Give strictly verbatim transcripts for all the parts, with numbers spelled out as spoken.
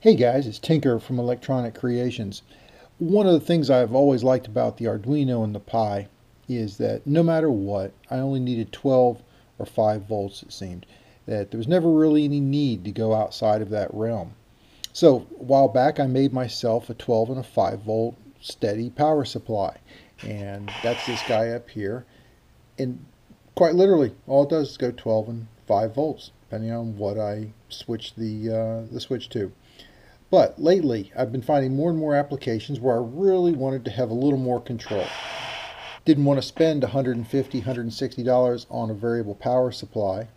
Hey guys, it's Tinker from Electronic Creations. One of the things I've always liked about the Arduino and the Pi is that no matter what, I only needed twelve or five volts, it seemed. That there was never really any need to go outside of that realm. So a while back I made myself a twelve and a five volt steady power supply. And that's this guy up here. And quite literally, all it does is go twelve and five volts, depending on what I switch the, uh, the switch to. But lately, I've been finding more and more applications where I really wanted to have a little more control. Didn't want to spend one hundred fifty dollars, one hundred sixty dollars on a variable power supply,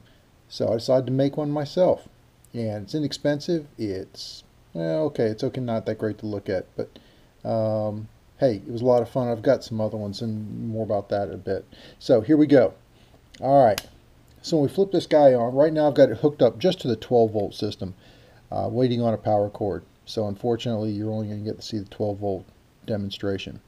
so I decided to make one myself. And it's inexpensive. It's, well, okay, it's okay, not that great to look at, but um, hey, it was a lot of fun. I've got some other ones, and more about that in a bit. So here we go. All right, so when we flip this guy on, right now I've got it hooked up just to the twelve volt system. Uh, waiting on a power cord. So unfortunately you're only going to get to see the twelve volt demonstration.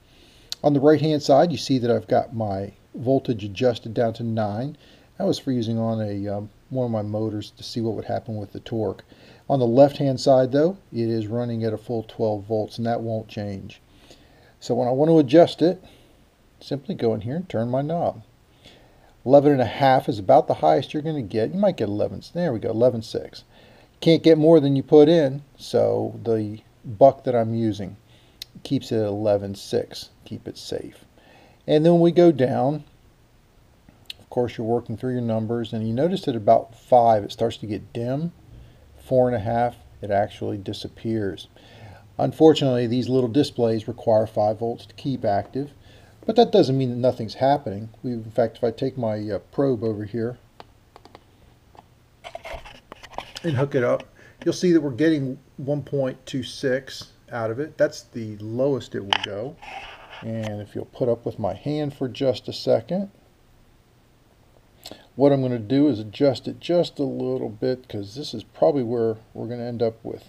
On the right hand side you see that I've got my voltage adjusted down to nine. That was for using on a um, one of my motors to see what would happen with the torque. On the left hand side though it is running at a full twelve volts and that won't change. So when I want to adjust it, simply go in here and turn my knob. eleven and a half is about the highest you're going to get. You might get eleven. There we go, eleven point six. Can't get more than you put in, so the buck that I'm using keeps it at eleven point six. Keep it safe. And then we go down. Of course, you're working through your numbers, and you notice that about five, it starts to get dim. Four and a half, it actually disappears. Unfortunately, these little displays require five volts to keep active, but that doesn't mean that nothing's happening. We've, in fact, if I take my uh, probe over here and hook it up, you'll see that we're getting one point two six out of it. That's the lowest it will go. And if you'll put up with my hand for just a second, what I'm going to do is adjust it just a little bit, because this is probably where we're going to end up with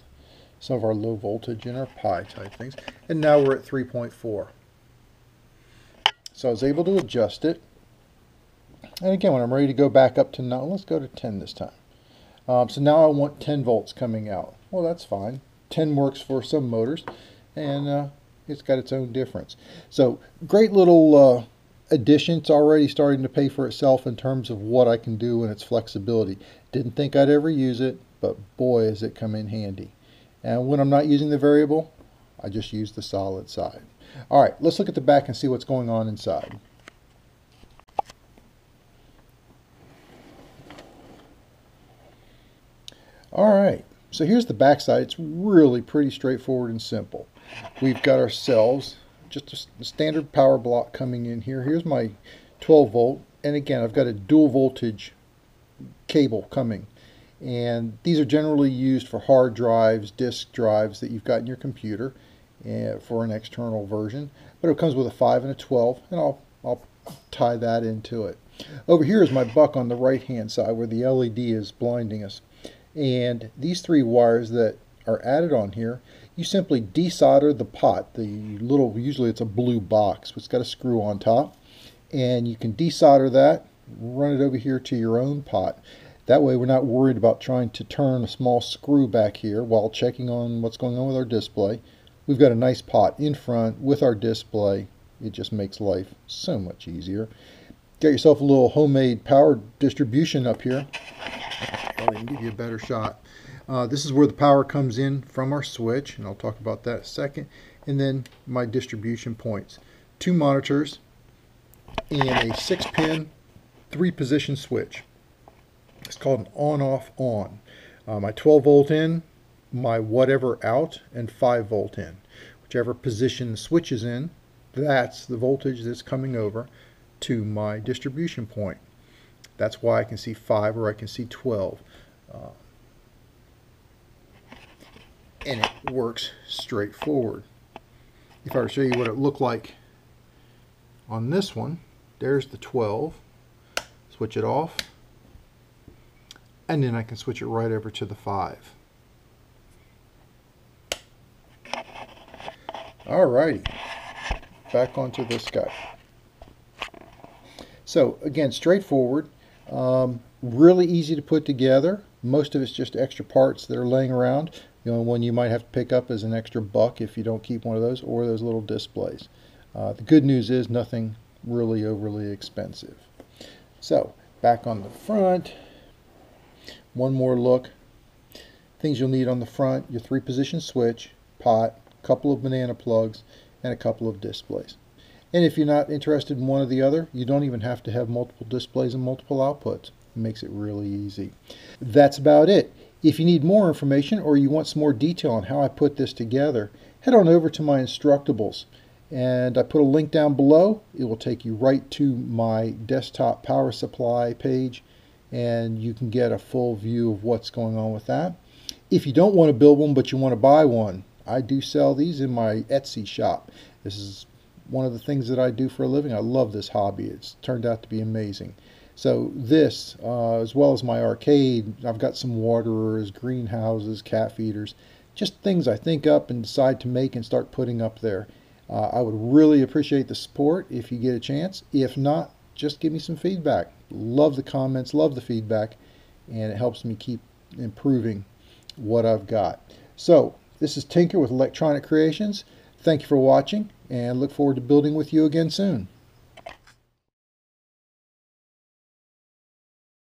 some of our low voltage and our Pi type things. And now we're at three point four. So I was able to adjust it. And again, when I'm ready to go back up to nine, let's go to ten this time. Um, so now I want ten volts coming out. Well, that's fine. ten works for some motors, and uh, it's got its own difference. So great little uh, addition. It's already starting to pay for itself in terms of what I can do and its flexibility. Didn't think I'd ever use it, but boy, has it come in handy. And when I'm not using the variable, I just use the solid side. All right, let's look at the back and see what's going on inside. Alright, so here's the backside. It's really pretty straightforward and simple. We've got ourselves just a standard power block coming in here. Here's my twelve volt, and again I've got a dual voltage cable coming, and these are generally used for hard drives, disk drives that you've got in your computer uh, for an external version, but it comes with a five and a twelve, and I'll, I'll tie that into it. Over here is my buck on the right hand side where the L E D is blinding us. And these three wires that are added on here, you simply desolder the pot, the little, usually it's a blue box, but it's got a screw on top, and you can desolder that, run it over here to your own pot. That way we're not worried about trying to turn a small screw back here while checking on what's going on with our display. We've got a nice pot in front with our display. It just makes life so much easier. Get yourself a little homemade power distribution up here. And give you a better shot. Uh, this is where the power comes in from our switch, and I'll talk about that in a second. And then my distribution points. Two monitors and a six pin, three position switch. It's called an on-off on. on. Uh, my twelve volt in, my whatever out, and five volt in. Whichever position the switch is in, that's the voltage that's coming over to my distribution point. That's why I can see five or I can see twelve. Uh, and it works straightforward. If I were to show you what it looked like on this one, there's the twelve. Switch it off. And then I can switch it right over to the five. Alrighty. Back onto this guy. So again, straightforward. Um, really easy to put together. Most of it's just extra parts that are laying around. The only one you might have to pick up is an extra buck if you don't keep one of those, or those little displays. Uh, the good news is nothing really overly expensive. So back on the front, one more look. Things you'll need on the front: your three position switch, pot, couple of banana plugs, and a couple of displays. And if you're not interested in one or the other, you don't even have to have multiple displays and multiple outputs. It makes it really easy. That's about it. If you need more information or you want some more detail on how I put this together, head on over to my Instructables, and I put a link down below. It will take you right to my desktop power supply page, and you can get a full view of what's going on with that. If you don't want to build one but you want to buy one, I do sell these in my Etsy shop. This is one of the things that I do for a living. I love this hobby. It's turned out to be amazing. So this, uh, as well as my arcade, I've got some waterers, greenhouses, cat feeders, just things I think up and decide to make and start putting up there. Uh, I would really appreciate the support if you get a chance. If not, just give me some feedback. Love the comments, love the feedback, and it helps me keep improving what I've got. So this is Tinker with Electronic Creations. Thank you for watching, and look forward to building with you again soon.